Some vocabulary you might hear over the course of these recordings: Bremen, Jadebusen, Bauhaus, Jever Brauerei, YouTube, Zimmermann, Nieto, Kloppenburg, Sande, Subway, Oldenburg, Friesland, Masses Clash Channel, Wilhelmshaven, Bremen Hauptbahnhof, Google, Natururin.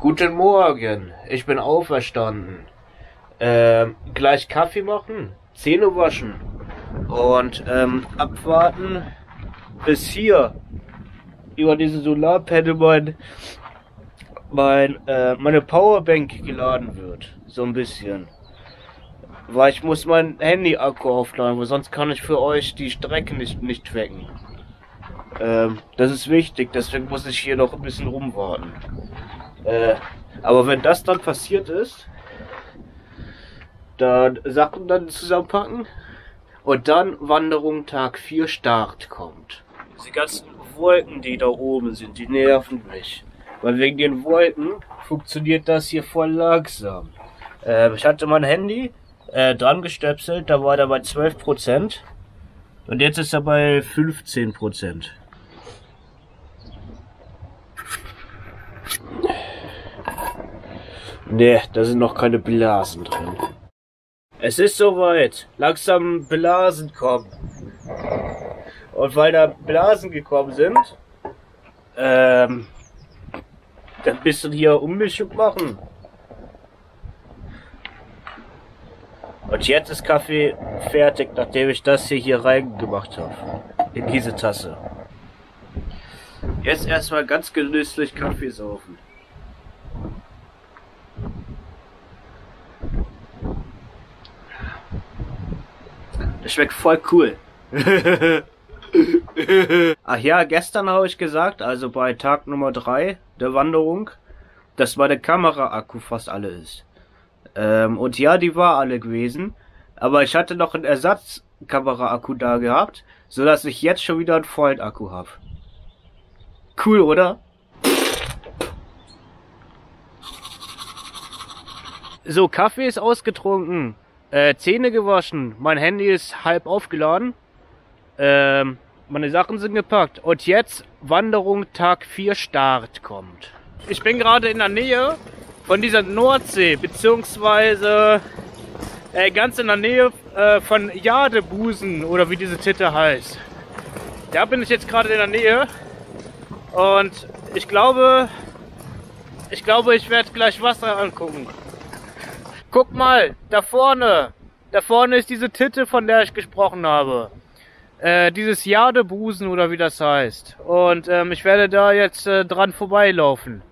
Guten Morgen, ich bin auferstanden. Gleich Kaffee machen, Zähne waschen und abwarten, bis hier über diese Solarpanel meine Powerbank geladen wird. So ein bisschen. Weil ich muss mein Handy-Akku aufladen, weil sonst kann ich für euch die Strecke nicht tracken. Das ist wichtig, deswegen muss ich hier noch ein bisschen rumwarten. Aber wenn das dann passiert ist, dann Sachen dann zusammenpacken und dann Wanderung Tag 4 Start kommt. Diese ganzen Wolken, die da oben sind, die nerven mich. Weil wegen den Wolken funktioniert das hier voll langsam. Ich hatte mein Handy dran gestöpselt, da war er bei 12% und jetzt ist er bei 15%. Ne, da sind noch keine Blasen drin. Es ist soweit. Langsam Blasen kommen. Und weil da Blasen gekommen sind, dann ein bisschen hier Ummischung machen. Und jetzt ist Kaffee fertig, nachdem ich das hier rein gemacht habe. In diese Tasse. Jetzt erstmal ganz genüsslich Kaffee saufen. Das schmeckt voll cool. Ach ja, gestern habe ich gesagt, also bei Tag Nummer 3 der Wanderung, dass meine Kamera-Akku fast alle ist. Und ja, die war alle gewesen, aber ich hatte noch einen Ersatzkamera-Akku da gehabt, sodass ich jetzt schon wieder einen vollen Akku habe. Cool, oder? So, Kaffee ist ausgetrunken. Zähne gewaschen, mein Handy ist halb aufgeladen, meine Sachen sind gepackt und jetzt Wanderung Tag 4 Start kommt. Ich bin gerade in der Nähe von dieser Nordsee, beziehungsweise ganz in der Nähe von Jadebusen oder wie diese Titte heißt. Da bin ich jetzt gerade in der Nähe und ich glaube, ich werde gleich Wasser angucken. Guck mal, da vorne ist diese Titte, von der ich gesprochen habe. Dieses Jadebusen oder wie das heißt. Und ich werde da jetzt dran vorbeilaufen.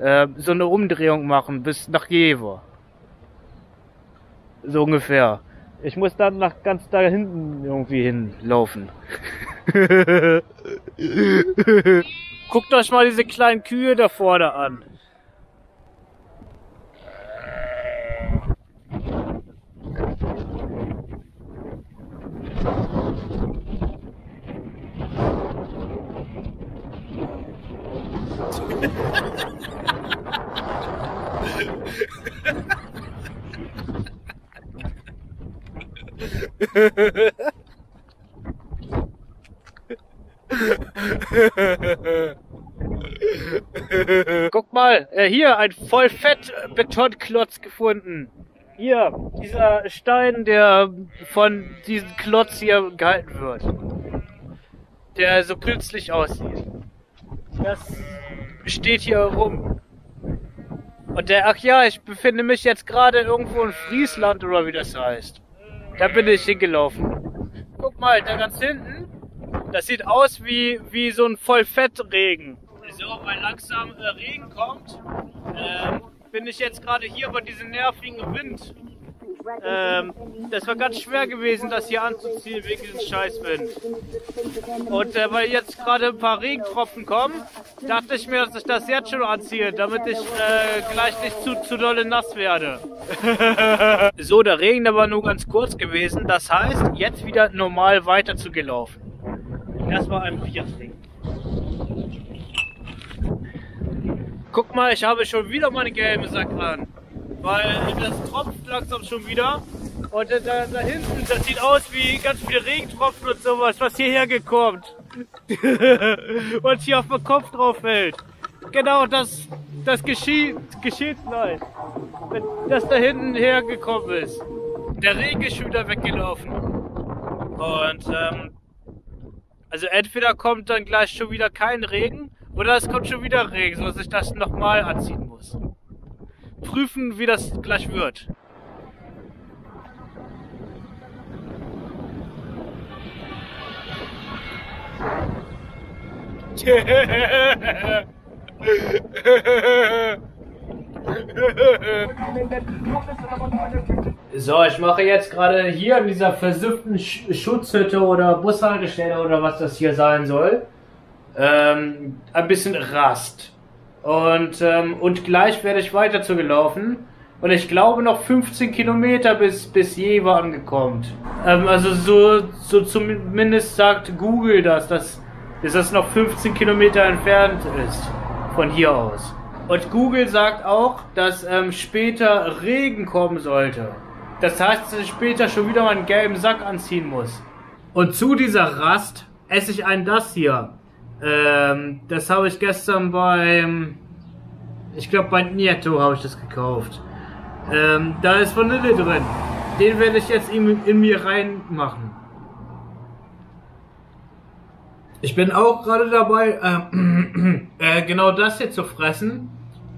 So eine Umdrehung machen bis nach Jever. So ungefähr. Ich muss dann nach ganz da hinten irgendwie hinlaufen. Guckt euch mal diese kleinen Kühe da vorne an. Guck mal, hier ein Vollfett-Betonklotz gefunden. Hier, dieser Stein, der von diesem Klotz hier gehalten wird. Der so künstlich aussieht. Das steht hier rum. Und ach ja, ich befinde mich jetzt gerade irgendwo in Friesland oder wie das heißt. Da bin ich hingelaufen. Guck mal, da ganz hinten. Das sieht aus wie so ein Vollfettregen. So, weil langsam Regen kommt, bin ich jetzt gerade hier bei diesem nervigen Wind. Das war ganz schwer gewesen, das hier anzuziehen wegen diesem Scheißwind. Und weil jetzt gerade ein paar Regentropfen kommen, dachte ich mir, dass ich das jetzt schon anziehe, damit ich gleich nicht zu dolle nass werde. So, der Regen war nur ganz kurz gewesen, das heißt, jetzt wieder normal weiter zu gelaufen. Das war ein Bierding. Guck mal, ich habe schon wieder meine gelbe Sack an. Weil das tropft langsam schon wieder. Und da hinten, das sieht aus wie ganz viel Regentropfen und sowas, was hierher gekommt. Und hier auf den Kopf drauf fällt. Genau, das geschieht gleich. Wenn das da hinten hergekommen ist. Der Regen ist schon wieder weggelaufen. Und also entweder kommt dann gleich schon wieder kein Regen oder es kommt schon wieder Regen, sodass ich das nochmal anziehen muss. prüfen, wie das gleich wird. So, ich mache jetzt gerade hier in dieser versifften Schutzhütte oder Bushaltestelle oder was das hier sein soll, ein bisschen Rast. Und gleich werde ich weiter zugelaufen. Und ich glaube noch 15 Kilometer bis Jever angekommen. Also so zumindest sagt Google das, dass das noch 15 Kilometer entfernt ist von hier aus. Und Google sagt auch, dass später Regen kommen sollte. Das heißt, dass ich später schon wieder meinen gelben Sack anziehen muss. Und zu dieser Rast esse ich das hier. Das habe ich gestern ich glaube bei Nieto habe ich das gekauft. Da ist Vanille drin. Den werde ich jetzt in mir reinmachen. Ich bin auch gerade dabei, genau das hier zu fressen,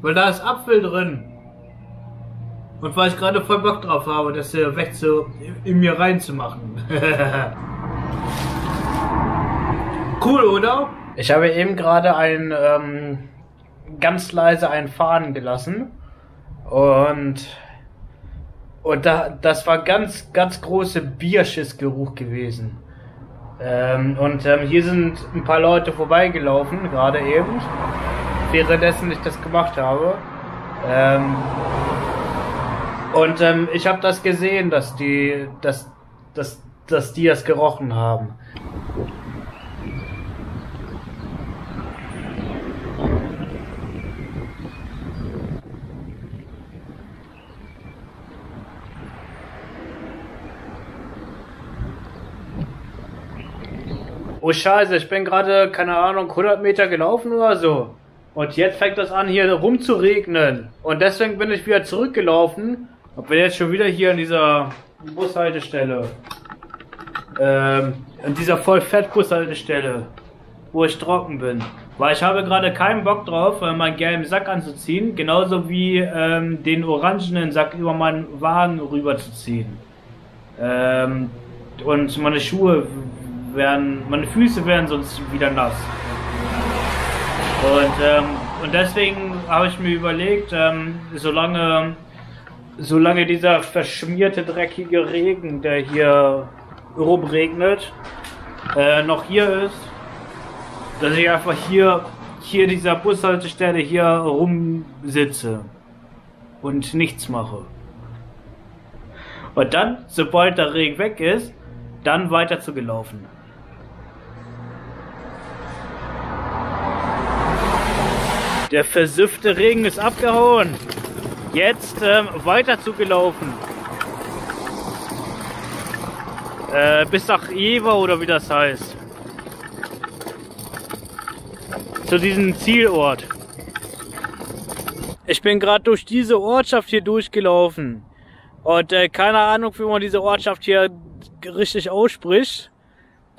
weil da ist Apfel drin. Und weil ich gerade voll Bock drauf habe, das hier in mir reinzumachen. Cool, oder? Ich habe eben gerade ganz leise einen Faden gelassen und das war ganz, ganz großer Bierschissgeruch gewesen. Hier sind ein paar Leute vorbeigelaufen, gerade eben, währenddessen ich das gemacht habe. Ich habe das gesehen, dass die das gerochen haben. Oh Scheiße, ich bin gerade, keine Ahnung, 100 Meter gelaufen oder so. Und jetzt fängt das an, hier rumzuregnen. Und deswegen bin ich wieder zurückgelaufen. Und bin jetzt schon wieder hier in dieser Bushaltestelle. In dieser Vollfett-Bushaltestelle. Wo ich trocken bin. Weil ich habe gerade keinen Bock drauf, meinen gelben Sack anzuziehen. Genauso wie den orangenen Sack über meinen Wagen rüberzuziehen. Und meine Schuhe... meine Füße werden sonst wieder nass. Und deswegen habe ich mir überlegt, solange dieser verschmierte, dreckige Regen, der hier rumregnet, noch hier ist, dass ich einfach hier dieser Bushaltestelle hier rumsitze und nichts mache. Und dann, sobald der Regen weg ist, dann weiter zu gelaufen. Der versüffte Regen ist abgehauen. Jetzt weiter zugelaufen. Bis nach Jever oder wie das heißt. Zu diesem Zielort. Ich bin gerade durch diese Ortschaft hier durchgelaufen. Und keine Ahnung, wie man diese Ortschaft hier richtig ausspricht.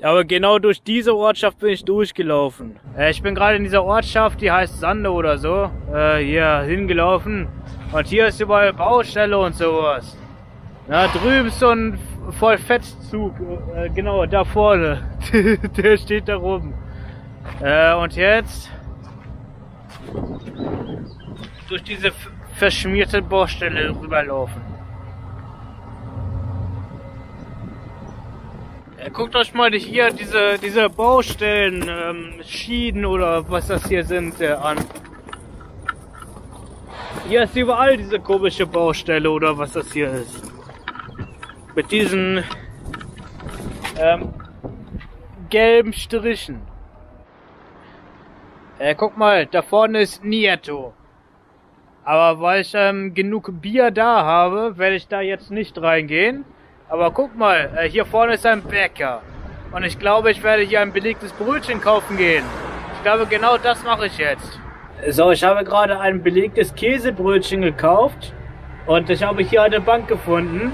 Aber genau durch diese Ortschaft bin ich durchgelaufen. Ich bin gerade in dieser Ortschaft, die heißt Sande oder so, hier hingelaufen. Und hier ist überall Baustelle und sowas. Da drüben ist so ein Vollfettzug, genau, da vorne. Der steht da rum. Und jetzt durch diese verschmierte Baustelle rüberlaufen. Guckt euch mal hier diese Baustellen, Schienen oder was das hier sind, an. Hier ist überall diese komische Baustelle oder was das hier ist. Mit diesen gelben Strichen. Guck mal, da vorne ist Nieto. Aber weil ich genug Bier da habe, werde ich da jetzt nicht reingehen. Aber guck mal, hier vorne ist ein Bäcker. Und ich glaube, ich werde hier ein belegtes Brötchen kaufen gehen. Ich glaube, genau das mache ich jetzt. So, ich habe gerade ein belegtes Käsebrötchen gekauft. Und ich habe hier eine Bank gefunden.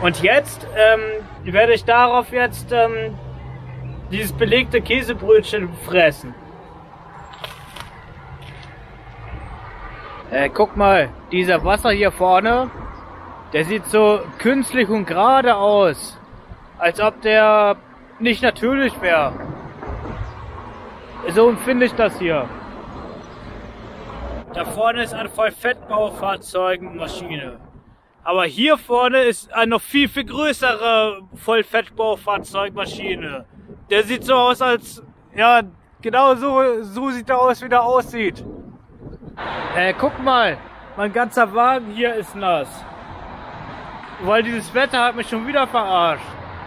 Und jetzt werde ich darauf jetzt dieses belegte Käsebrötchen fressen. Guck mal, dieser Wasser hier vorne, der sieht so künstlich und gerade aus, als ob der nicht natürlich wäre. So empfinde ich das hier. Da vorne ist ein Vollfettbaufahrzeugen Maschine. Aber hier vorne ist eine noch viel, viel größere Vollfettbaufahrzeugmaschine. Der sieht so aus, als, ja, genau so sieht er aus, wie der aussieht. Guck mal, mein ganzer Wagen hier ist nass. Weil dieses Wetter hat mich schon wieder verarscht.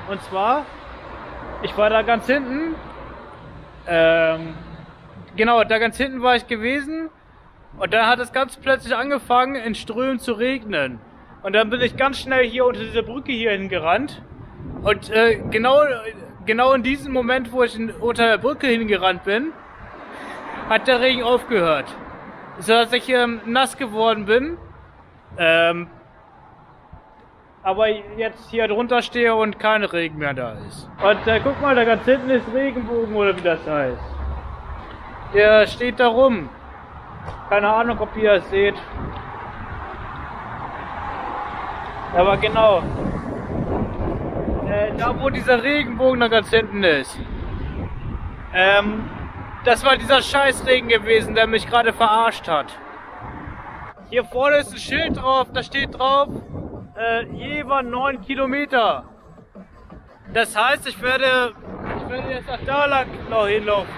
Und zwar, ich war da ganz hinten. Genau, da ganz hinten war ich gewesen. Und dann hat es ganz plötzlich angefangen, in Strömen zu regnen. Und dann bin ich ganz schnell hier unter dieser Brücke hier hingerannt. Und genau in diesem Moment, wo ich unter der Brücke hingerannt bin, hat der Regen aufgehört. Sodass ich nass geworden bin. Aber jetzt hier drunter stehe und kein Regen mehr da ist. Und guck mal, da ganz hinten ist Regenbogen oder wie das heißt. Der steht da rum. Keine Ahnung, ob ihr das seht. Aber genau, da wo dieser Regenbogen da ganz hinten ist, das war dieser Scheißregen gewesen, der mich gerade verarscht hat. Hier vorne ist ein Schild drauf, da steht drauf, Jever 9 Kilometer. Das heißt, ich werde jetzt nach da lang hinlaufen,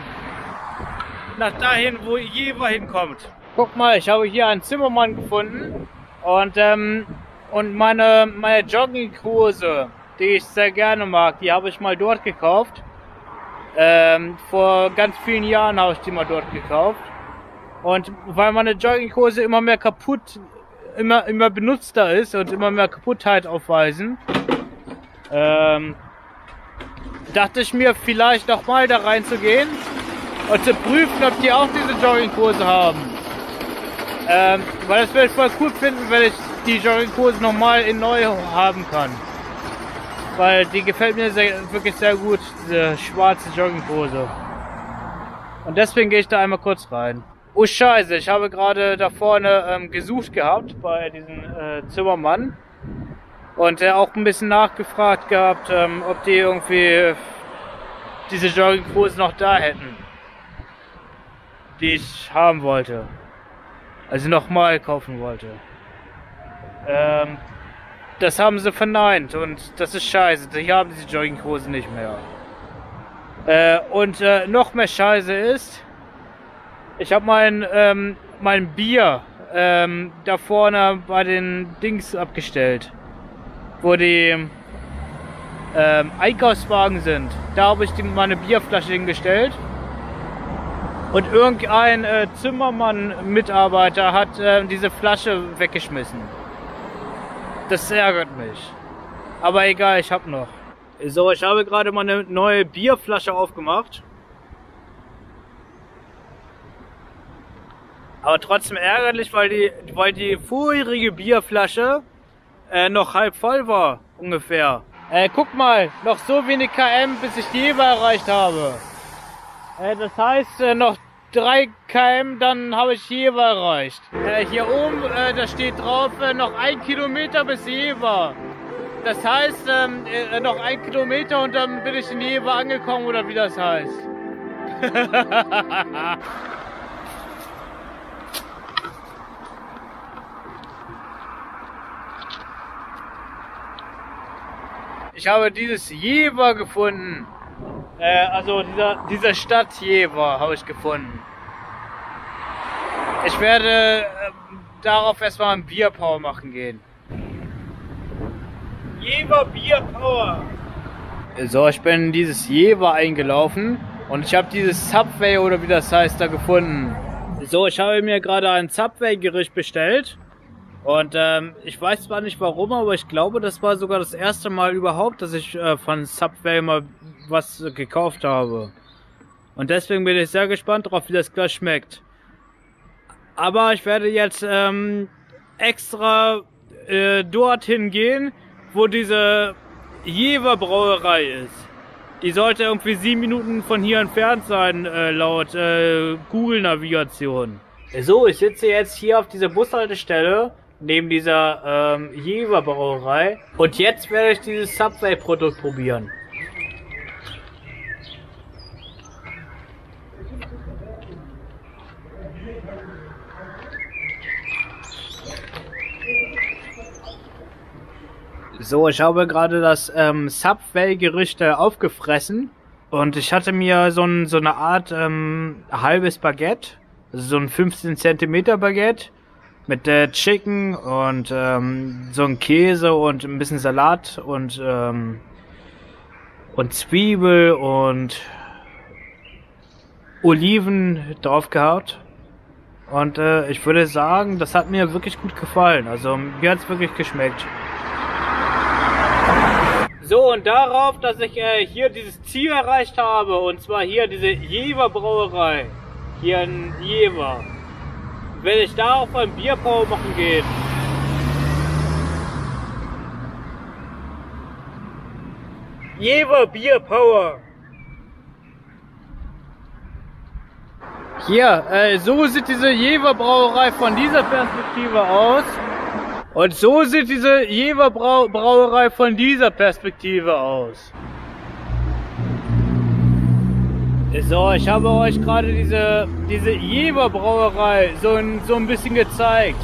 nach dahin, wo Jever hinkommt. Guck mal, ich habe hier einen Zimmermann gefunden und meine Jogginghose, die ich sehr gerne mag, die habe ich mal dort gekauft. Vor ganz vielen Jahren habe ich die mal dort gekauft. Und weil meine Jogginghose immer mehr kaputt, immer benutzter ist und immer mehr Kaputtheit aufweisen, dachte ich mir, vielleicht nochmal da reinzugehen und zu prüfen, ob die auch diese Jogginghose haben. Weil das würde ich voll cool finden, wenn ich die Jogginghose nochmal in neu haben kann. Weil die gefällt mir wirklich sehr gut, diese schwarze Jogginghose. Und deswegen gehe ich da einmal kurz rein. Oh Scheiße, ich habe gerade da vorne gesucht gehabt bei diesem Zimmermann. Und auch ein bisschen nachgefragt gehabt, ob die irgendwie diese Jogginghose noch da hätten. Die ich haben wollte. Also nochmal kaufen wollte. Das haben sie verneint und das ist scheiße. Die haben diese Jogginghosen nicht mehr. Noch mehr scheiße ist, ich habe mein Bier da vorne bei den Dings abgestellt, wo die Einkaufswagen sind. Da habe ich meine Bierflasche hingestellt. Und irgendein Zimmermann-Mitarbeiter hat diese Flasche weggeschmissen. Das ärgert mich. Aber egal, ich habe noch. So, ich habe gerade meine neue Bierflasche aufgemacht. Aber trotzdem ärgerlich, weil die vorherige Bierflasche noch halb voll war, ungefähr. Guck mal, noch so wenig km, bis ich die Jever erreicht habe. Das heißt, noch 3 km, dann habe ich Jever erreicht. Hier oben, da steht drauf, noch 1 Kilometer bis Jever. Das heißt, noch 1 Kilometer und dann bin ich in Jever angekommen, oder wie das heißt. Ich habe dieses Jever gefunden. Also diese Stadt Jever habe ich gefunden. Ich werde darauf erstmal ein Bierpower machen gehen. Jever Bierpower. So, ich bin in dieses Jever eingelaufen und ich habe dieses Subway oder wie das heißt da gefunden. So, ich habe mir gerade ein Subway-Gericht bestellt und ich weiß zwar nicht warum, aber ich glaube, das war sogar das erste Mal überhaupt, dass ich von Subway mal was gekauft habe. Und deswegen bin ich sehr gespannt drauf, wie das gleich schmeckt. Aber ich werde jetzt extra dorthin gehen, wo diese Jever Brauerei ist. Die sollte irgendwie 7 Minuten von hier entfernt sein, laut Google-Navigation. So, ich sitze jetzt hier auf dieser Bushaltestelle, neben dieser Jever Brauerei. Und jetzt werde ich dieses Subway-Produkt probieren. So, ich habe gerade das Subway-Gerücht aufgefressen. Und ich hatte mir so eine Art halbes Baguette, so ein 15 cm Baguette mit Chicken und so ein Käse und ein bisschen Salat und Zwiebel und Oliven draufgehaut. Und ich würde sagen, das hat mir wirklich gut gefallen. Also mir hat es wirklich geschmeckt. So, und darauf, dass ich hier dieses Ziel erreicht habe, und zwar hier diese Jever Brauerei, hier in Jever, will ich da auf ein Bierpau machen gehen. Jever Bierpower. Hier, so sieht diese Jever Brauerei von dieser Perspektive aus. Und so sieht diese Jever Brauerei von dieser Perspektive aus. So, ich habe euch gerade diese Jever Brauerei so ein bisschen gezeigt.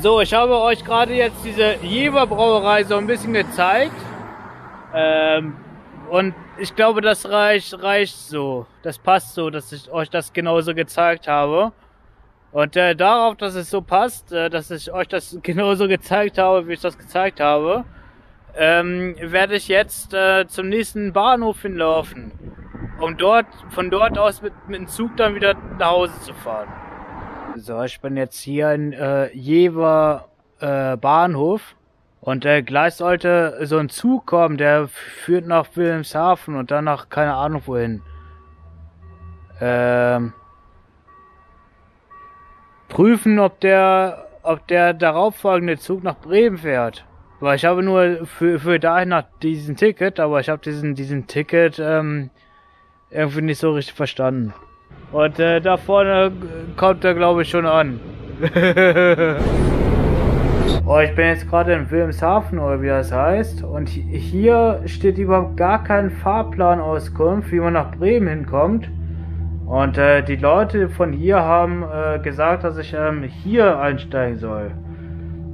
So, ich habe euch gerade jetzt diese Jever Brauerei so ein bisschen gezeigt. Und ich glaube, das reicht so. Das passt so, dass ich euch das genauso gezeigt habe. Und darauf, dass es so passt, dass ich euch das genauso gezeigt habe, wie ich das gezeigt habe, werde ich jetzt zum nächsten Bahnhof hinlaufen, um von dort aus mit dem Zug dann wieder nach Hause zu fahren. So, ich bin jetzt hier in Jever Bahnhof. Und gleich sollte so ein Zug kommen, der führt nach Wilhelmshaven und dann nach keine Ahnung wohin. Prüfen, ob der darauffolgende Zug nach Bremen fährt. Weil ich habe nur für dahin nach diesem Ticket, aber ich habe diesen Ticket irgendwie nicht so richtig verstanden. Und da vorne kommt er, glaube ich, schon an. Oh, ich bin jetzt gerade in Wilhelmshaven, oder wie das heißt, und hier steht überhaupt gar kein Fahrplanauskunft, wie man nach Bremen hinkommt. Und die Leute von hier haben gesagt, dass ich hier einsteigen soll.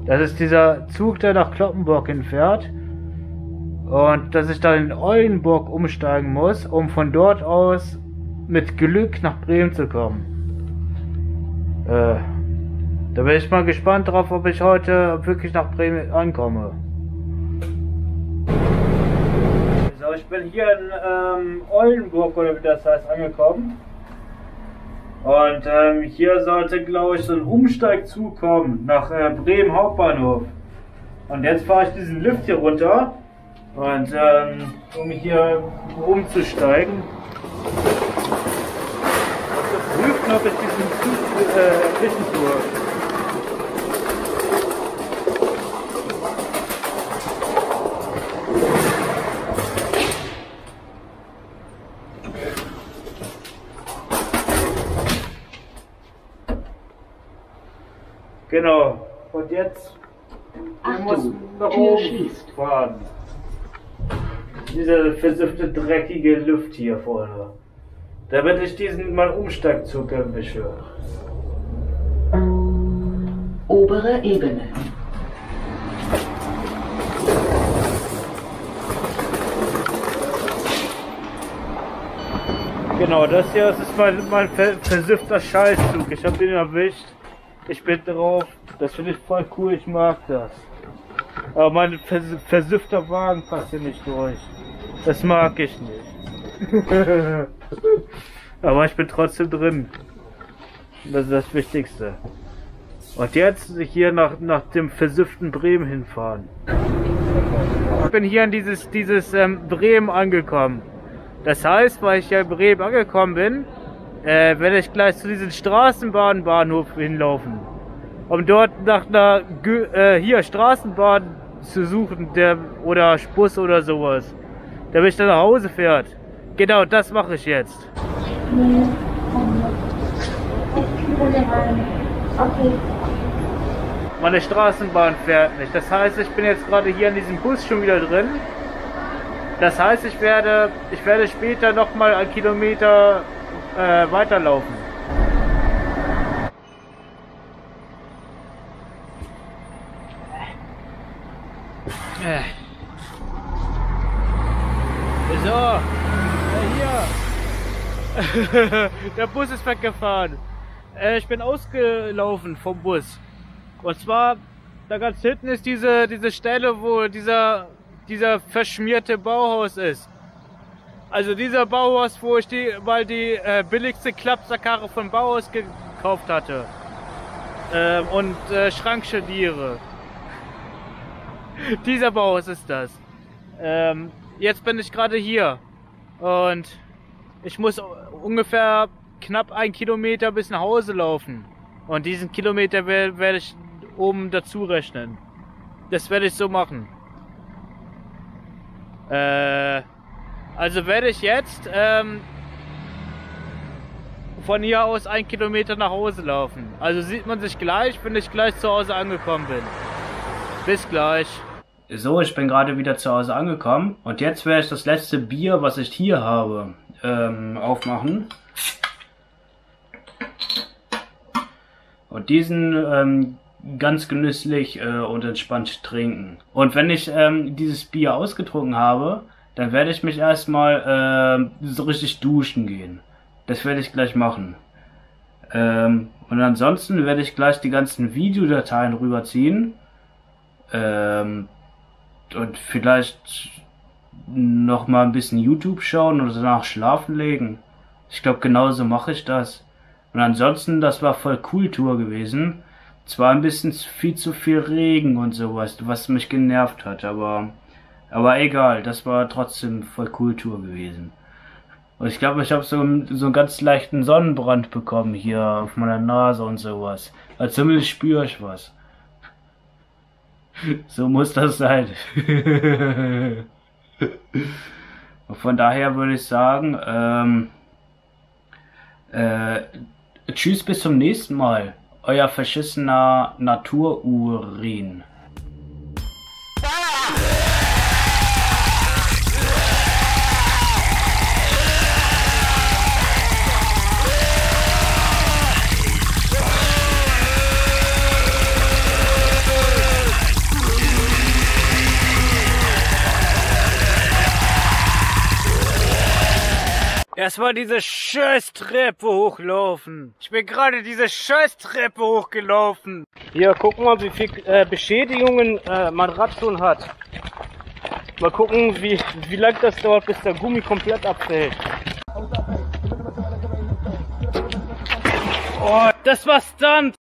Das ist dieser Zug, der nach Kloppenburg hinfährt. Und dass ich dann in Oldenburg umsteigen muss, um von dort aus mit Glück nach Bremen zu kommen. Da bin ich mal gespannt drauf, ob ich heute wirklich nach Bremen ankomme. So, ich bin hier in Oldenburg, oder wie das heißt, angekommen. Und hier sollte, glaube ich, so ein Umsteigzug kommen nach Bremen Hauptbahnhof. Und jetzt fahre ich diesen Lift hier runter, und um hier umzusteigen. Ich prüfe, ob ich diesen Zug erwischen tue. Genau, und jetzt muss ich nach oben fahren. Dieser versiffte, dreckige Luft hier vorne. Damit ich diesen mal Umsteigzug erwische. Obere Ebene. Genau, das hier ist mein versiffter Scheißzug. Ich habe den erwischt. Ich bin drauf, das finde ich voll cool, ich mag das. Aber mein versiffter Wagen passt hier nicht durch. Das mag ich nicht. Aber ich bin trotzdem drin. Das ist das Wichtigste. Und jetzt hier nach dem versifften Bremen hinfahren. Ich bin hier in dieses Bremen angekommen. Das heißt, weil ich ja in Bremen angekommen bin, werde ich gleich zu diesem Straßenbahnhof hinlaufen, um dort nach einer hier Straßenbahn zu suchen, oder Bus oder sowas, damit ich dann nach Hause fährt. Genau, das mache ich jetzt. Meine Straßenbahn fährt nicht. Das heißt, ich bin jetzt gerade hier in diesem Bus schon wieder drin. Das heißt, ich werde später nochmal einen Kilometer weiterlaufen. So, hier. Der Bus ist weggefahren. Ich bin ausgelaufen vom Bus. Und zwar, da ganz hinten ist diese Stelle, wo dieser verschmierte Bauhaus ist. Also dieser Bauhaus, wo ich die billigste Klappsackkarre von Bauhaus gekauft hatte. Schrankscharniere. Dieser Bauhaus ist das. Jetzt bin ich gerade hier. Und ich muss ungefähr knapp 1 Kilometer bis nach Hause laufen. Und diesen Kilometer werde ich oben dazu rechnen. Das werde ich so machen. Also werde ich jetzt von hier aus 1 Kilometer nach Hause laufen. Also sieht man sich gleich, wenn ich gleich zu Hause angekommen bin. Bis gleich. So, ich bin gerade wieder zu Hause angekommen. Und jetzt werde ich das letzte Bier, was ich hier habe, aufmachen. Und diesen ganz genüsslich und entspannt trinken. Und wenn ich dieses Bier ausgetrunken habe, dann werde ich mich erstmal so richtig duschen gehen. Das werde ich gleich machen. Und ansonsten werde ich gleich die ganzen Videodateien rüberziehen. Und vielleicht nochmal ein bisschen YouTube schauen oder danach schlafen legen. Ich glaube, genauso mache ich das. Und ansonsten, das war voll cool Tour gewesen. Zwar ein bisschen zu viel Regen und sowas, was mich genervt hat, aber egal, das war trotzdem voll cool Tour gewesen. Und ich glaube, ich habe so einen ganz leichten Sonnenbrand bekommen hier auf meiner Nase und sowas. Also zumindest spüre ich was. So muss das sein. Von daher würde ich sagen, tschüss, bis zum nächsten Mal. Euer verschissener Natururin. Erstmal diese Scheiß-Treppe hochlaufen. Ich bin gerade diese Scheiß-Treppe hochgelaufen. Hier, guck mal, wie viel Beschädigungen mein Rad schon hat. Mal gucken, wie lange das dauert, bis der Gummi komplett abfällt. Oh, das war Stunt!